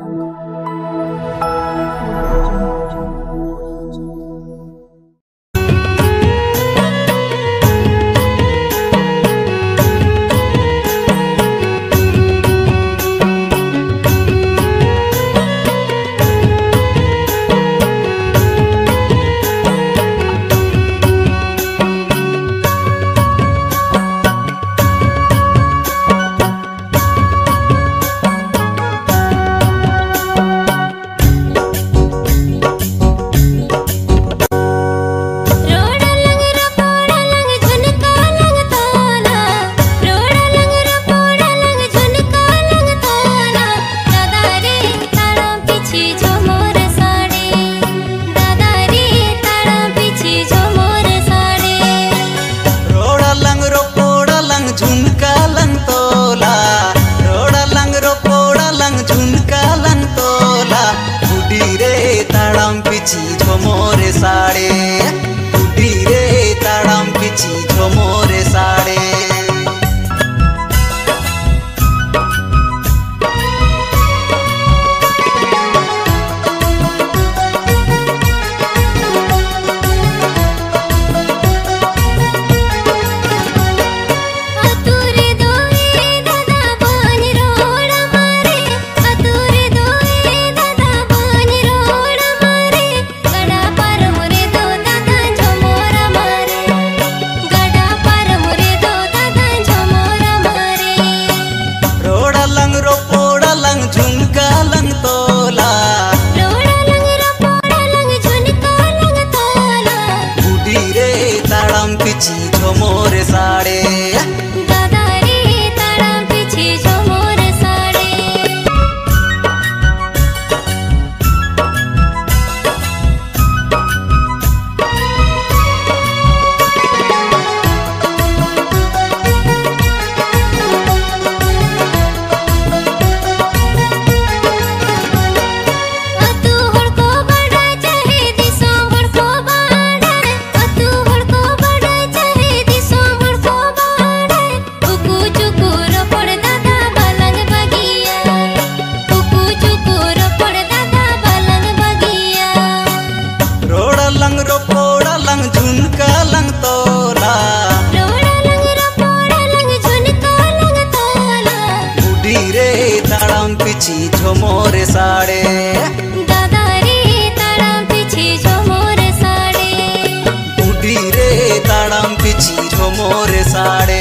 साड़े